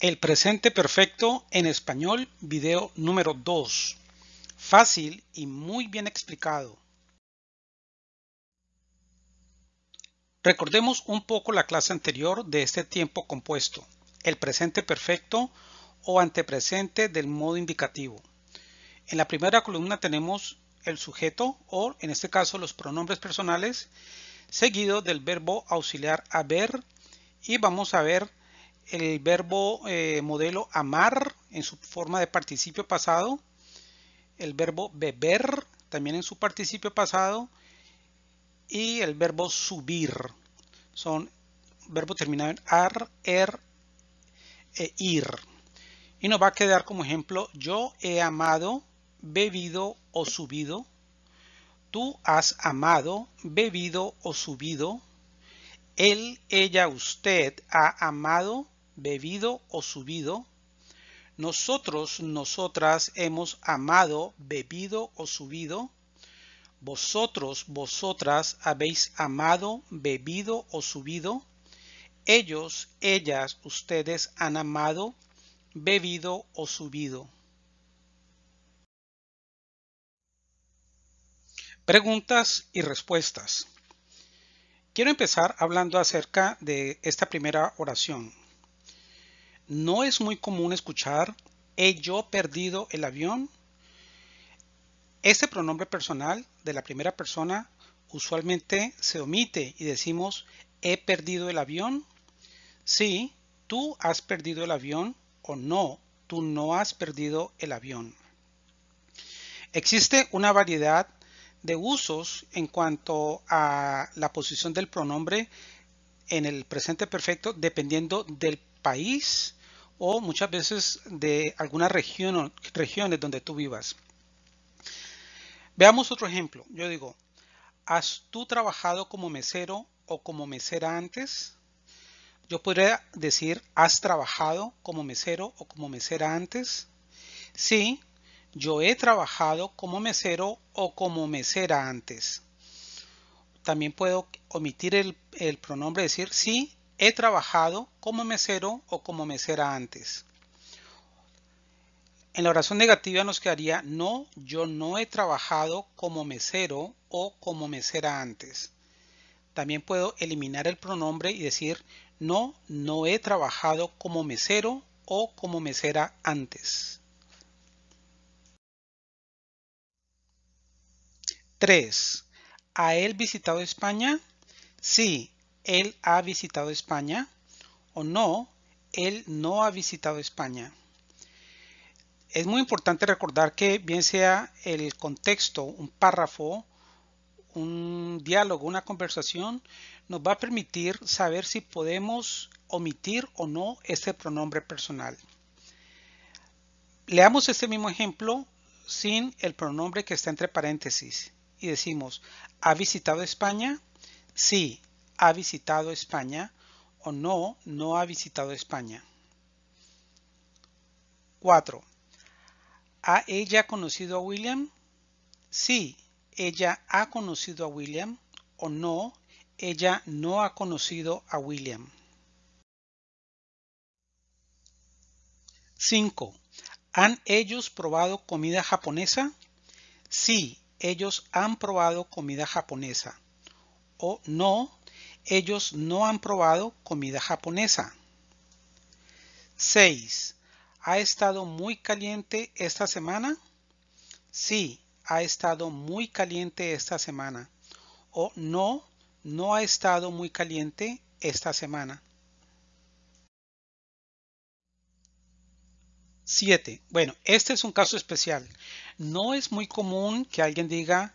El presente perfecto en español, video número 2. Fácil y muy bien explicado. Recordemos un poco la clase anterior de este tiempo compuesto, el presente perfecto o antepresente del modo indicativo. En la primera columna tenemos el sujeto o, en este caso, los pronombres personales, seguido del verbo auxiliar haber, y vamos a ver el verbo modelo amar en su forma de participio pasado, el verbo beber también en su participio pasado y el verbo subir. Son verbos terminados en ar, er e ir. Y nos va a quedar como ejemplo: yo he amado, bebido o subido. Tú has amado, bebido o subido. Él, ella, usted ha amado, bebido o subido. Nosotros, nosotras hemos amado, bebido o subido. Vosotros, vosotras habéis amado, bebido o subido. Ellos, ellas, ustedes han amado, bebido o subido. Preguntas y respuestas. Quiero empezar hablando acerca de esta primera oración. No es muy común escuchar ¿he yo perdido el avión? Este pronombre personal de la primera persona usualmente se omite y decimos ¿he perdido el avión? Sí, tú has perdido el avión, o no, tú no has perdido el avión. Existe una variedad de usos en cuanto a la posición del pronombre en el presente perfecto dependiendo del país o muchas veces de algunas regiones donde tú vivas. Veamos otro ejemplo. Yo digo, ¿has tú trabajado como mesero o como mesera antes? Yo podría decir, ¿has trabajado como mesero o como mesera antes? Sí, yo he trabajado como mesero o como mesera antes. También puedo omitir el pronombre y decir, sí, he trabajado como mesero o como mesera antes. En la oración negativa nos quedaría, no, yo no he trabajado como mesero o como mesera antes. También puedo eliminar el pronombre y decir, no, no he trabajado como mesero o como mesera antes. 3. ¿Ha él visitado España? Sí, él ha visitado España. O no, él no ha visitado España. Es muy importante recordar que bien sea el contexto, un párrafo, un diálogo, una conversación, nos va a permitir saber si podemos omitir o no este pronombre personal. Leamos este mismo ejemplo sin el pronombre que está entre paréntesis y decimos, ¿ha visitado España? Sí, ha visitado España. O no, no ha visitado España. 4. ¿Ha ella conocido a William? Sí, ella ha conocido a William. O no, ella no ha conocido a William. 5. ¿Han ellos probado comida japonesa? Sí, ellos han probado comida japonesa. O no, ellos no han probado comida japonesa. 6. ¿Ha estado muy caliente esta semana? Sí, ha estado muy caliente esta semana. O no, no ha estado muy caliente esta semana. 7. Bueno, este es un caso especial. No es muy común que alguien diga,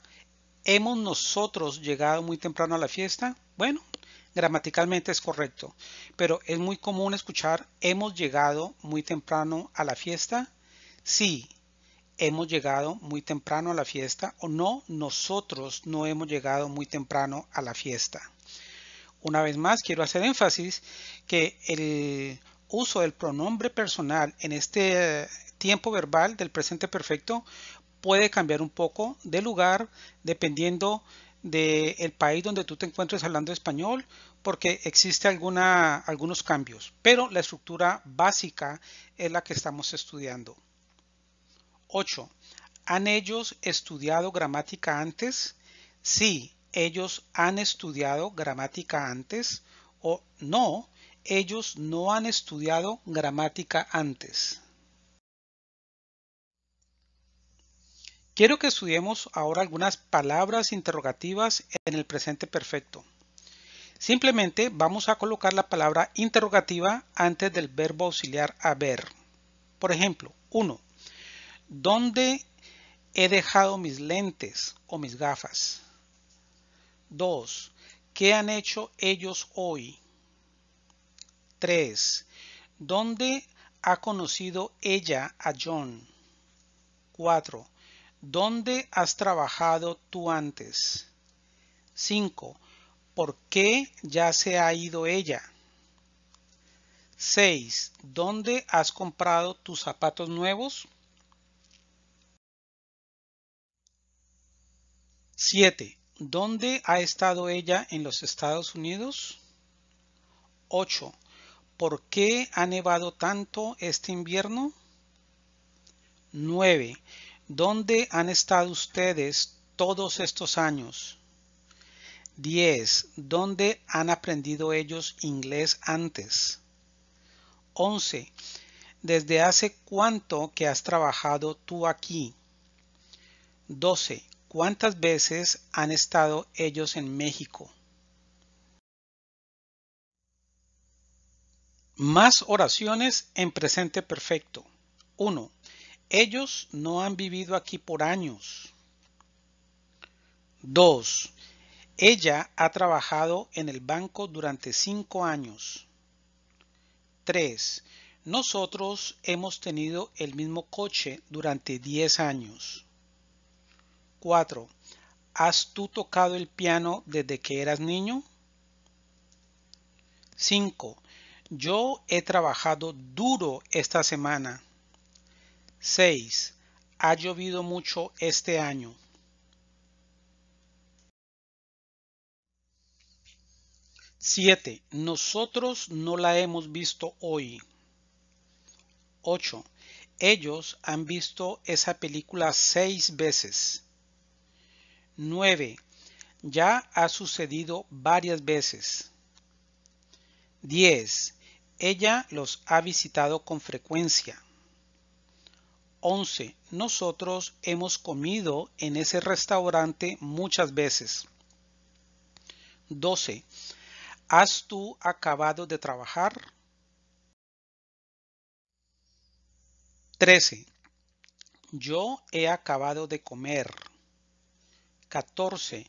¿hemos nosotros llegado muy temprano a la fiesta? Bueno, gramaticalmente es correcto, pero es muy común escuchar, ¿hemos llegado muy temprano a la fiesta? Sí, hemos llegado muy temprano a la fiesta. O no, nosotros no hemos llegado muy temprano a la fiesta. Una vez más, quiero hacer énfasis que el uso del pronombre personal en este tiempo verbal del presente perfecto puede cambiar un poco de lugar dependiendo del país donde tú te encuentres hablando español. porque existe algunos cambios, pero la estructura básica es la que estamos estudiando. 8. ¿Han ellos estudiado gramática antes? Sí, ellos han estudiado gramática antes. O no, ellos no han estudiado gramática antes. Quiero que estudiemos ahora algunas palabras interrogativas en el presente perfecto. Simplemente vamos a colocar la palabra interrogativa antes del verbo auxiliar haber. Por ejemplo, 1. ¿Dónde he dejado mis lentes o mis gafas? 2. ¿Qué han hecho ellos hoy? 3. ¿Dónde ha conocido ella a John? 4. ¿Dónde has trabajado tú antes? 5. ¿Por qué ya se ha ido ella? 6. ¿Dónde has comprado tus zapatos nuevos? 7. ¿Dónde ha estado ella en los Estados Unidos? 8. ¿Por qué ha nevado tanto este invierno? 9. ¿Dónde han estado ustedes todos estos años? 10. ¿Dónde han aprendido ellos inglés antes? 11. ¿Desde hace cuánto que has trabajado tú aquí? 12. ¿Cuántas veces han estado ellos en México? Más oraciones en presente perfecto. 1. Ellos no han vivido aquí por años. 2. Ella ha trabajado en el banco durante 5 años. 3. Nosotros hemos tenido el mismo coche durante 10 años. 4. ¿Has tú tocado el piano desde que eras niño? 5. Yo he trabajado duro esta semana. 6. Ha llovido mucho este año. . 7. Nosotros no la hemos visto hoy. 8. Ellos han visto esa película 6 veces. 9. Ya ha sucedido varias veces. 10. Ella los ha visitado con frecuencia. 11. Nosotros hemos comido en ese restaurante muchas veces. 12. ¿Has tú acabado de trabajar? 13. Yo he acabado de comer. 14.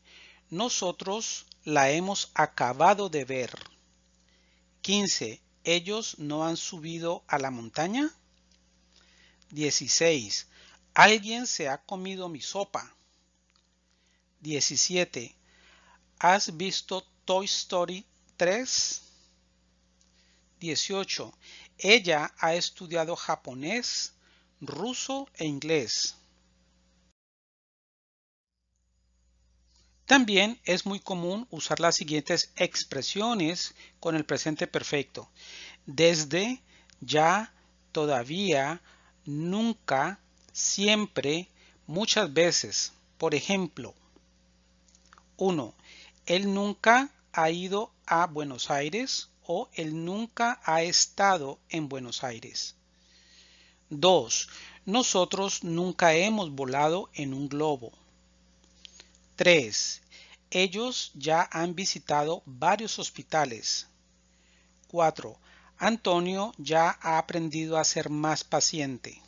Nosotros la hemos acabado de ver. 15. ¿Ellos no han subido a la montaña? 16. Alguien se ha comido mi sopa. 17. ¿Has visto Toy Story 3? 18. Ella ha estudiado japonés, ruso e inglés. También es muy común usar las siguientes expresiones con el presente perfecto: desde, ya, todavía, nunca, siempre, muchas veces. Por ejemplo, 1. Él nunca ha ido a Buenos Aires, o él nunca ha estado en Buenos Aires. 2. Nosotros nunca hemos volado en un globo. 3. Ellos ya han visitado varios hospitales. 4. Antonio ya ha aprendido a ser más paciente.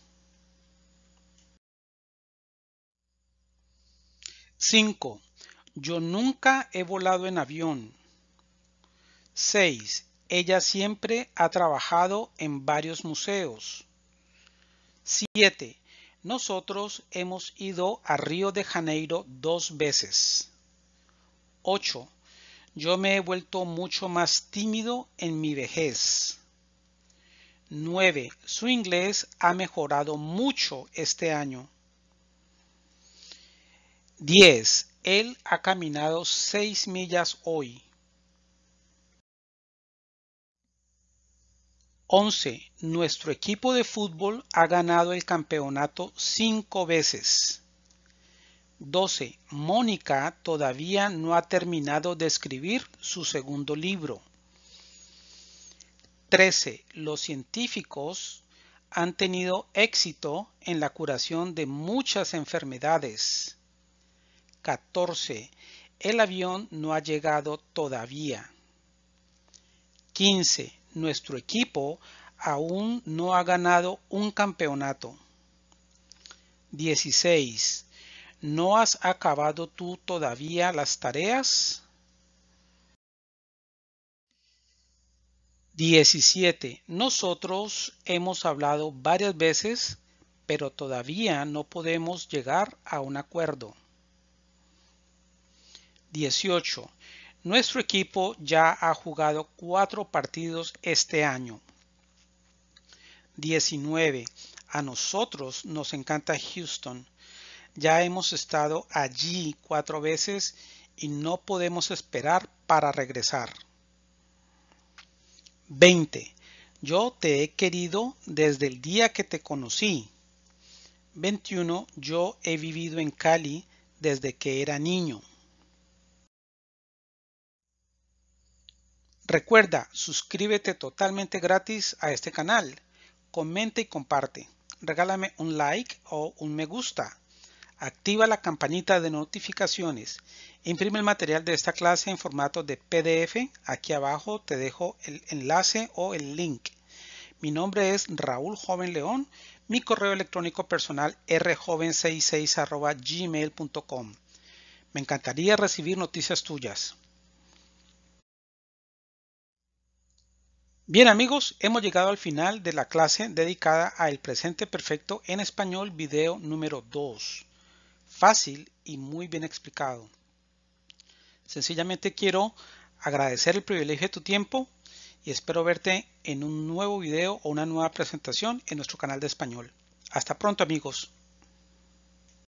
5. Yo nunca he volado en avión. 6. Ella siempre ha trabajado en varios museos. 7. Nosotros hemos ido a Río de Janeiro 2 veces. 8. Yo me he vuelto mucho más tímido en mi vejez. 9. Su inglés ha mejorado mucho este año. 10. Él ha caminado 6 millas hoy. 11. Nuestro equipo de fútbol ha ganado el campeonato 5 veces. 12. Mónica todavía no ha terminado de escribir su segundo libro. 13. Los científicos han tenido éxito en la curación de muchas enfermedades. 14. El avión no ha llegado todavía. 15. Nuestro equipo aún no ha ganado un campeonato. 16. ¿No has acabado tú todavía las tareas? 17. Nosotros hemos hablado varias veces, pero todavía no podemos llegar a un acuerdo. 18. Nuestro equipo ya ha jugado 4 partidos este año. 19. A nosotros nos encanta Houston. Ya hemos estado allí 4 veces y no podemos esperar para regresar. 20. Yo te he querido desde el día que te conocí. 21. Yo he vivido en Cali desde que era niño. Recuerda, suscríbete totalmente gratis a este canal. Comenta y comparte. Regálame un like o un me gusta. Activa la campanita de notificaciones. Imprime el material de esta clase en formato de PDF. Aquí abajo te dejo el enlace o el link. Mi nombre es Raúl Joven León. Mi correo electrónico personal rjoven66@gmail.com. Me encantaría recibir noticias tuyas. Bien amigos, hemos llegado al final de la clase dedicada al presente perfecto en español, video número 2. Fácil y muy bien explicado. Sencillamente quiero agradecer el privilegio de tu tiempo y espero verte en un nuevo video o una nueva presentación en nuestro canal de español. Hasta pronto amigos.